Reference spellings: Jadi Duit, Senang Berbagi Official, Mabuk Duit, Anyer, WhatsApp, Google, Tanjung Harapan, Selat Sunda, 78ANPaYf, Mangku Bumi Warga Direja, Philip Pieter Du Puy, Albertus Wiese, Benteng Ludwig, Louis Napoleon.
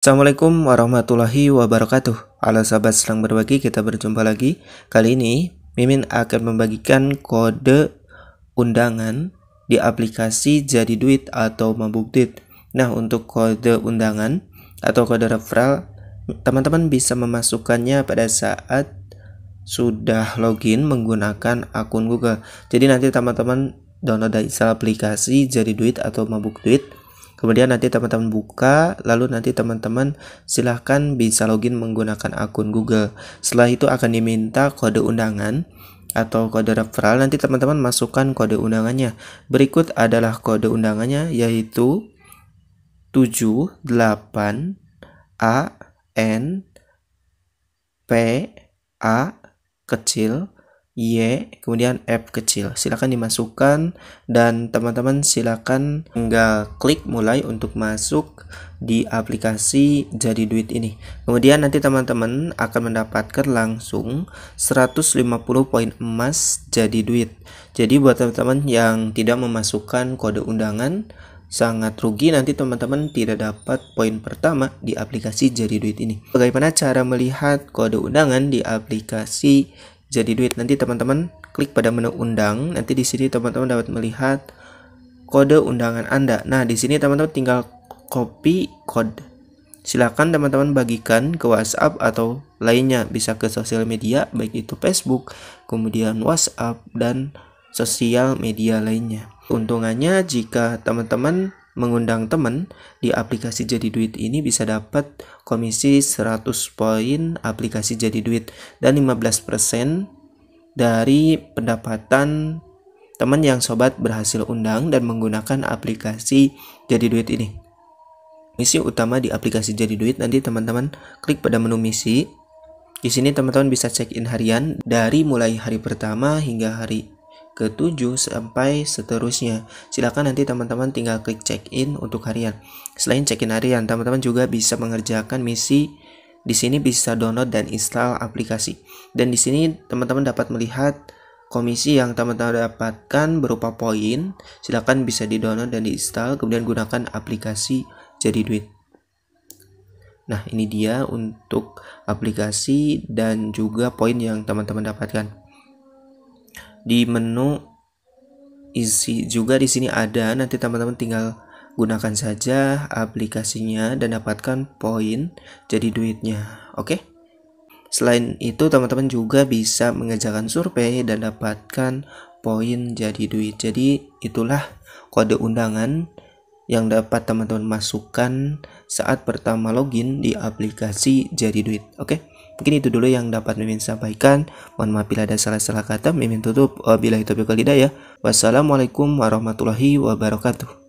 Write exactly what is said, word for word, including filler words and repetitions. Assalamualaikum warahmatullahi wabarakatuh. Halo sahabat Selang Berbagi, kita berjumpa lagi. Kali ini Mimin akan membagikan kode undangan di aplikasi Jadi Duit atau Mabuk Duit. Nah, untuk kode undangan atau kode referral, teman-teman bisa memasukkannya pada saat sudah login menggunakan akun Google. Jadi nanti teman-teman download dan install aplikasi Jadi Duit atau Mabuk Duit. Kemudian nanti teman-teman buka, lalu nanti teman-teman silahkan bisa login menggunakan akun Google. Setelah itu akan diminta kode undangan atau kode referral. Nanti teman-teman masukkan kode undangannya. Berikut adalah kode undangannya, yaitu tujuh delapan A N P A Y kemudian F kecil. Silahkan dimasukkan dan teman-teman silahkan tinggal klik mulai untuk masuk di aplikasi Jadi Duit ini. Kemudian nanti teman-teman akan mendapatkan langsung seratus lima puluh poin emas Jadi Duit. Jadi buat teman-teman yang tidak memasukkan kode undangan, sangat rugi, nanti teman-teman tidak dapat poin pertama di aplikasi Jadi Duit ini. Bagaimana cara melihat kode undangan di aplikasi Jadi Duit? Nanti teman-teman klik pada menu undang. Nanti di sini teman-teman dapat melihat kode undangan Anda. Nah, di sini teman-teman tinggal copy code. Silakan teman-teman bagikan ke WhatsApp atau lainnya, bisa ke sosial media, baik itu Facebook, kemudian WhatsApp dan sosial media lainnya. Keuntungannya, jika teman-teman mengundang teman di aplikasi Jadi Duit ini bisa dapat komisi seratus poin aplikasi Jadi Duit dan lima belas persen dari pendapatan teman yang sobat berhasil undang dan menggunakan aplikasi Jadi Duit ini. Misi utama di aplikasi Jadi Duit, nanti teman-teman klik pada menu misi. Di sini teman-teman bisa check-in harian dari mulai hari pertama hingga hari ketujuh sampai seterusnya. Silakan nanti teman-teman tinggal klik check-in untuk harian. Selain check-in harian, teman-teman juga bisa mengerjakan misi. Di sini bisa download dan install aplikasi. Dan di sini teman-teman dapat melihat komisi yang teman-teman dapatkan berupa poin. Silakan bisa di-download dan di-install, kemudian gunakan aplikasi Jadi Duit. Nah, ini dia untuk aplikasi dan juga poin yang teman-teman dapatkan. Di menu isi juga di sini ada, nanti teman-teman tinggal gunakan saja aplikasinya dan dapatkan poin Jadi Duitnya. Oke. Selain itu teman-teman juga bisa mengerjakan survei dan dapatkan poin Jadi Duit. Jadi itulah kode undangan yang dapat teman-teman masukkan saat pertama login di aplikasi Jadi Duit. Oke. Mungkin itu dulu yang dapat Mimin sampaikan. Mohon maaf bila ada salah-salah kata. Mimin tutup. Wabillahi taufiq wal hidayah. Wassalamualaikum warahmatullahi wabarakatuh.